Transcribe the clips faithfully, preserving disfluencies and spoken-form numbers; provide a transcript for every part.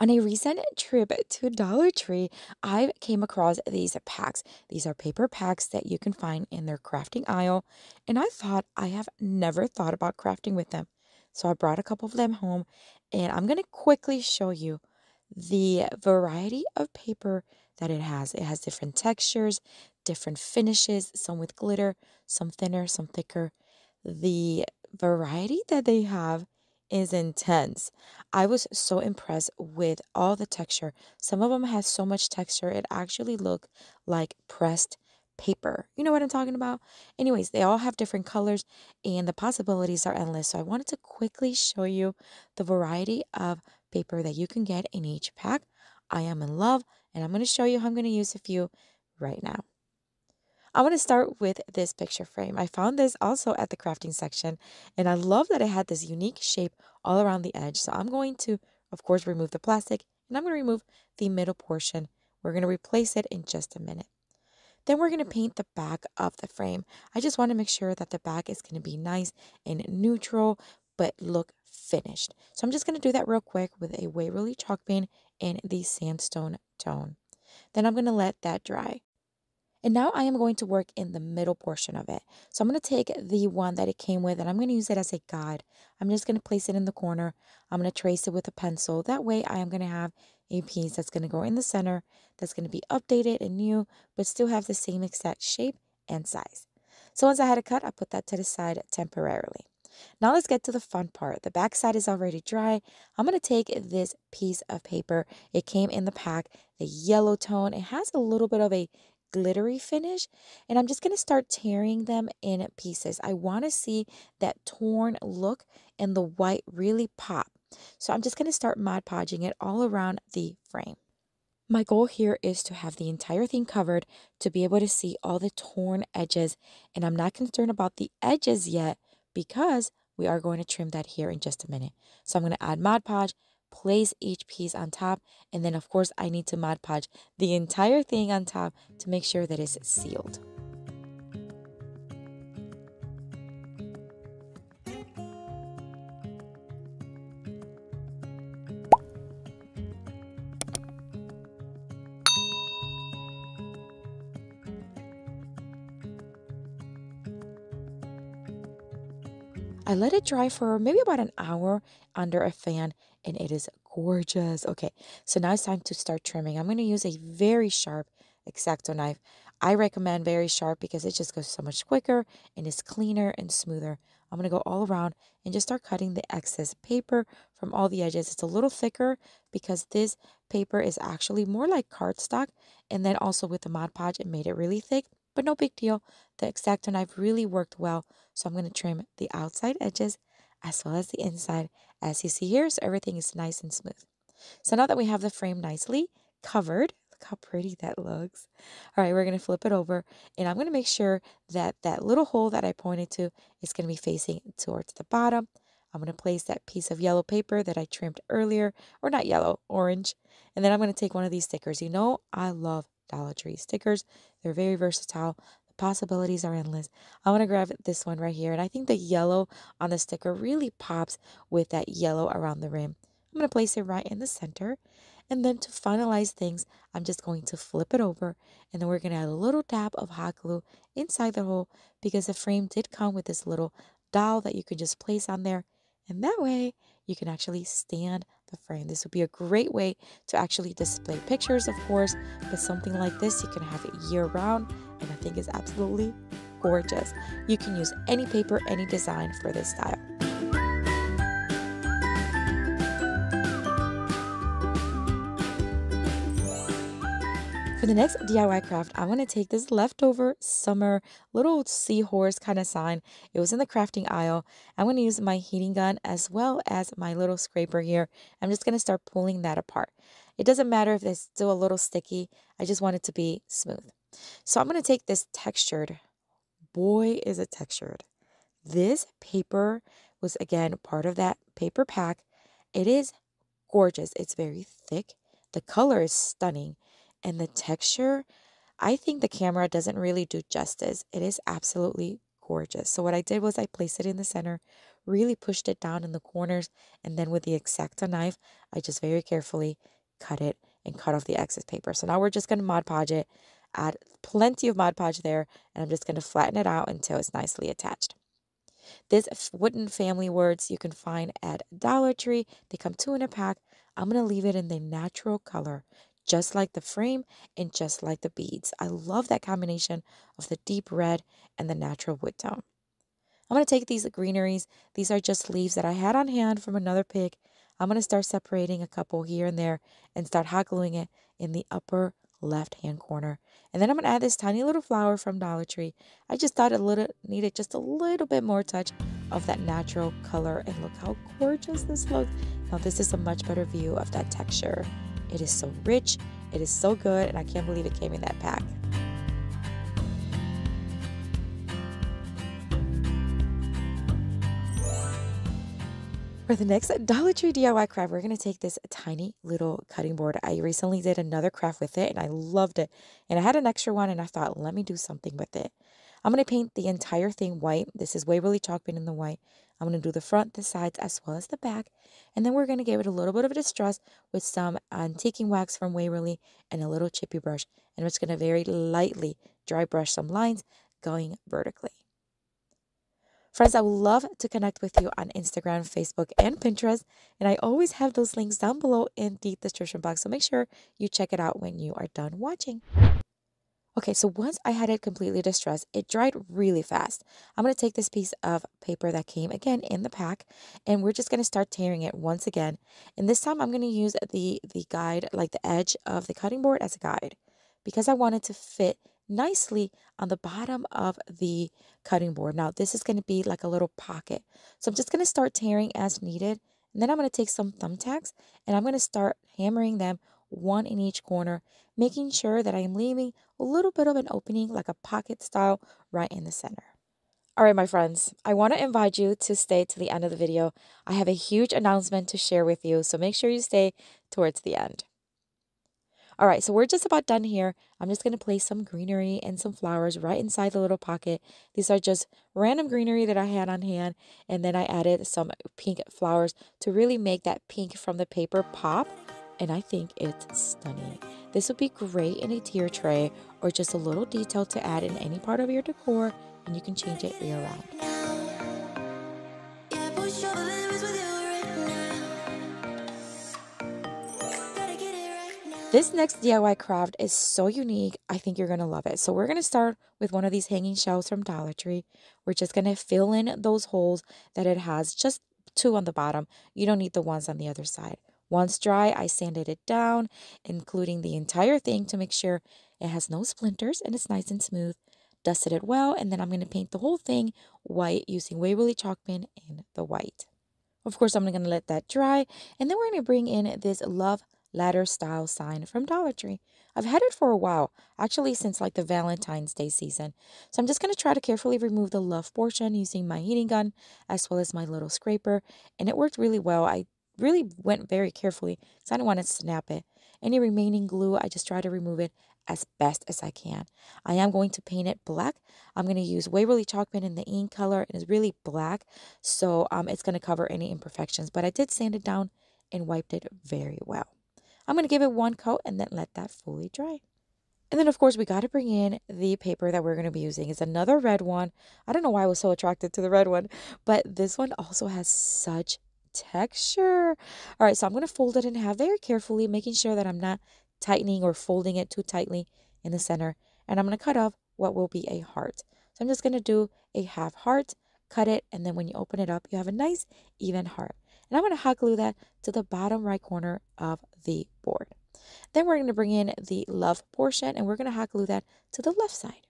On a recent trip to Dollar Tree, I came across these packs. These are paper packs that you can find in their crafting aisle, and I thought, I have never thought about crafting with them. So I brought a couple of them home, and I'm going to quickly show you the variety of paper that it has. It has different textures, different finishes, some with glitter, some thinner, some thicker. The variety that they have is intense. I was so impressed with all the texture. Some of them has so much texture, it actually looked like pressed paper. You know what I'm talking about? Anyways, they all have different colors and the possibilities are endless. So I wanted to quickly show you the variety of paper that you can get in each pack. I am in love, and I'm going to show you how I'm going to use a few right now. I want to start with this picture frame. I found this also at the crafting section, and I love that it had this unique shape all around the edge. So I'm going to, of course, remove the plastic, and I'm going to remove the middle portion. We're going to replace it in just a minute. Then we're going to paint the back of the frame. I just want to make sure that the back is going to be nice and neutral, but look finished. So I'm just going to do that real quick with a Waverly chalk paint in the sandstone tone. Then I'm going to let that dry. And now I am going to work in the middle portion of it. So I'm going to take the one that it came with, and I'm going to use it as a guide. I'm just going to place it in the corner. I'm going to trace it with a pencil. That way I am going to have a piece that's going to go in the center, that's going to be updated and new, but still have the same exact shape and size. So once I had a cut, I put that to the side temporarily. Now let's get to the fun part. The back side is already dry. I'm going to take this piece of paper. It came in the pack, the yellow tone. It has a little bit of a glittery finish, and I'm just going to start tearing them in pieces. I want to see that torn look and the white really pop. So I'm just going to start Mod Podging it all around the frame. My goal here is to have the entire thing covered, to be able to see all the torn edges, and I'm not concerned about the edges yet, because we are going to trim that here in just a minute. So I'm going to add Mod Podge, place each piece on top, and then of course I need to Mod Podge the entire thing on top to make sure that it's sealed. I let it dry for maybe about an hour under a fan, and it is gorgeous. Okay, so now it's time to start trimming. I'm going to use a very sharp X-Acto knife. I recommend very sharp because it just goes so much quicker and is cleaner and smoother. I'm going to go all around and just start cutting the excess paper from all the edges. It's a little thicker because this paper is actually more like cardstock, and then also with the Mod Podge, it made it really thick. But no big deal, the X-Acto knife really worked well. So I'm going to trim the outside edges as well as the inside. As you see here, so everything is nice and smooth. So now that we have the frame nicely covered, look how pretty that looks. All right, we're going to flip it over, and I'm going to make sure that that little hole that I pointed to is going to be facing towards the bottom. I'm going to place that piece of yellow paper that I trimmed earlier, or not yellow, orange. And then I'm going to take one of these stickers. You know, I love Dollar Tree stickers. They're very versatile. The possibilities are endless. I want to grab this one right here, and I think the yellow on the sticker really pops with that yellow around the rim. I'm going to place it right in the center, and then to finalize things, I'm just going to flip it over, and then we're going to add a little dab of hot glue inside the hole, because the frame did come with this little dowel that you can just place on there, and that way you can actually stand the frame. This would be a great way to actually display pictures, of course, but something like this, you can have it year round, and I think it's absolutely gorgeous. You can use any paper, any design for this style. For the next D I Y craft, I want to take this leftover summer little seahorse kind of sign. It was in the crafting aisle. I'm going to use my heating gun as well as my little scraper here. I'm just going to start pulling that apart. It doesn't matter if it's still a little sticky. I just want it to be smooth. So I'm going to take this textured. Boy, is it textured. This paper was, again, part of that paper pack. It is gorgeous. It's very thick. The color is stunning. And the texture, I think the camera doesn't really do justice. It is absolutely gorgeous. So what I did was I placed it in the center, really pushed it down in the corners, and then with the X-Acto knife, I just very carefully cut it and cut off the excess paper. So now we're just going to Mod Podge it, add plenty of Mod Podge there, and I'm just going to flatten it out until it's nicely attached. This wooden family words you can find at Dollar Tree. They come two in a pack. I'm going to leave it in the natural color, just like the frame and just like the beads. I love that combination of the deep red and the natural wood tone. I'm going to take these greeneries. These are just leaves that I had on hand from another pick. I'm going to start separating a couple here and there and start hot gluing it in the upper left-hand corner. And then I'm going to add this tiny little flower from Dollar Tree. I just thought it little, needed just a little bit more touch of that natural color. And look how gorgeous this looks. Now this is a much better view of that texture. It is so rich, it is so good, and I can't believe it came in that pack. For the next Dollar Tree D I Y craft, we're going to take this tiny little cutting board. I recently did another craft with it, and I loved it. And I had an extra one, and I thought, let me do something with it. I'm going to paint the entire thing white. This is Waverly chalk paint in the white. I'm going to do the front, the sides, as well as the back. And then we're going to give it a little bit of a distress with some antiquing wax from Waverly and a little chippy brush. And I'm just going to very lightly dry brush some lines going vertically. Friends, I would love to connect with you on Instagram, Facebook, and Pinterest. And I always have those links down below in the description box. So make sure you check it out when you are done watching. Okay, so once I had it completely distressed, it dried really fast. I'm going to take this piece of paper that came, again, in the pack, and we're just going to start tearing it once again. And this time I'm going to use the, the guide, like the edge of the cutting board as a guide, because I wanted to fit nicely on the bottom of the cutting board. Now, this is going to be like a little pocket. So I'm just going to start tearing as needed, and then I'm going to take some thumbtacks, and I'm going to start hammering them one in each corner, making sure that I'm leaving a little bit of an opening, like a pocket style, right in the center. All right, my friends, I want to invite you to stay to the end of the video. I have a huge announcement to share with you, so make sure you stay towards the end. All right, so we're just about done here. I'm just going to place some greenery and some flowers right inside the little pocket. These are just random greenery that I had on hand. And then I added some pink flowers to really make that pink from the paper pop. And I think it's stunning. This would be great in a tier tray or just a little detail to add in any part of your decor, and you can change it year round. This next D I Y craft is so unique, I think you're going to love it. So we're going to start with one of these hanging shelves from Dollar Tree. We're just going to fill in those holes that it has, just two on the bottom. You don't need the ones on the other side. Once dry, I sanded it down, including the entire thing to make sure it has no splinters and it's nice and smooth. Dusted it well, and then I'm going to paint the whole thing white using Waverly chalk pen in the white. Of course, I'm going to let that dry, and then we're going to bring in this love ladder style sign from Dollar Tree. I've had it for a while, actually since like the Valentine's Day season. So I'm just going to try to carefully remove the love portion using my heating gun as well as my little scraper. And it worked really well. I really went very carefully because I didn't want to snap it. Any remaining glue, I just try to remove it as best as I can. I am going to paint it black. I'm going to use Waverly chalk pen in the ink color. It is really black, so um, it's going to cover any imperfections. But I did sand it down and wiped it very well. I'm going to give it one coat and then let that fully dry. And then, of course, we got to bring in the paper that we're going to be using. It's another red one. I don't know why I was so attracted to the red one, but this one also has such texture. All right, so I'm going to fold it in half very carefully, making sure that I'm not tightening or folding it too tightly in the center. And I'm going to cut off what will be a heart. So I'm just going to do a half heart, cut it, and then when you open it up, you have a nice, even heart. And I'm going to hot glue that to the bottom right corner of the board. Then we're going to bring in the love portion, and we're going to hot glue that to the left side.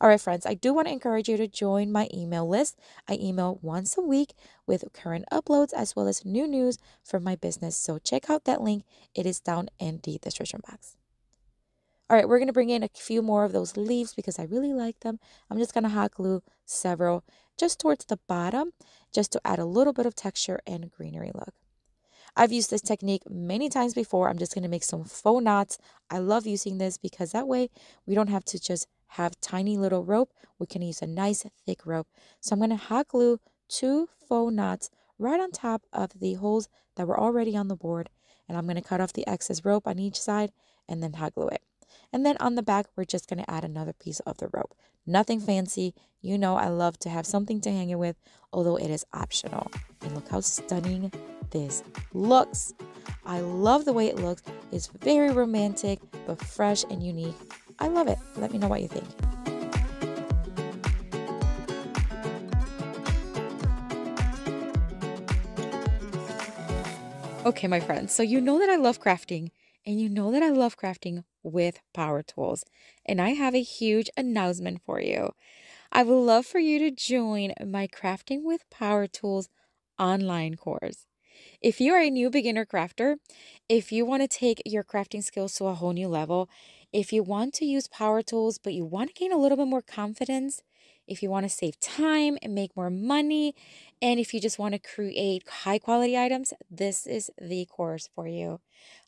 All right, friends, I do want to encourage you to join my email list. I email once a week with current uploads as well as new news from my business. So check out that link. It is down in the description box. All right, we're going to bring in a few more of those leaves because I really like them. I'm just going to hot glue several just towards the bottom, just to add a little bit of texture and greenery look. I've used this technique many times before. I'm just going to make some faux knots. I love using this because that way we don't have to just have tiny little rope. We can use a nice thick rope. So I'm going to hot glue two faux knots right on top of the holes that were already on the board, and I'm going to cut off the excess rope on each side and then hot glue it. And then on the back, we're just going to add another piece of the rope. Nothing fancy. You know I love to have something to hang it with, although it is optional. And look how stunning this looks. I love the way it looks. It's very romantic, but fresh and unique. I love it. Let me know what you think. Okay, my friends, so you know that I love crafting, and you know that I love crafting with power tools, and I have a huge announcement for you. I would love for you to join my Crafting with Power Tools online course. If you are a new beginner crafter, if you want to take your crafting skills to a whole new level, if you want to use power tools but you want to gain a little bit more confidence, if you want to save time and make more money, and if you just want to create high quality items, this is the course for you.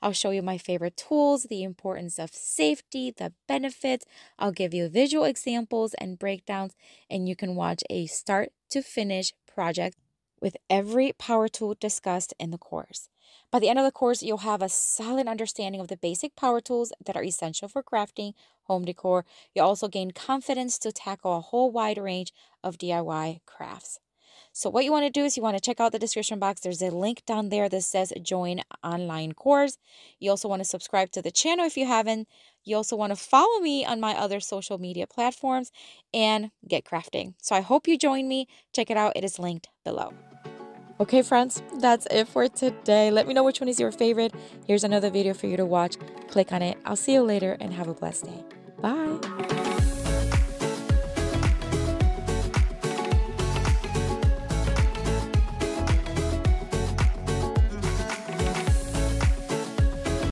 I'll show you my favorite tools, the importance of safety, the benefits. I'll give you visual examples and breakdowns, and you can watch a start to finish project with every power tool discussed in the course. By the end of the course, you'll have a solid understanding of the basic power tools that are essential for crafting, home decor. You'll also gain confidence to tackle a whole wide range of D I Y crafts. So what you want to do is you want to check out the description box. There's a link down there that says join online course. You also want to subscribe to the channel if you haven't. You also want to follow me on my other social media platforms and get crafting. So I hope you join me. Check it out. It is linked below. Okay, friends, that's it for today. Let me know which one is your favorite. Here's another video for you to watch. Click on it. I'll see you later and have a blessed day. Bye.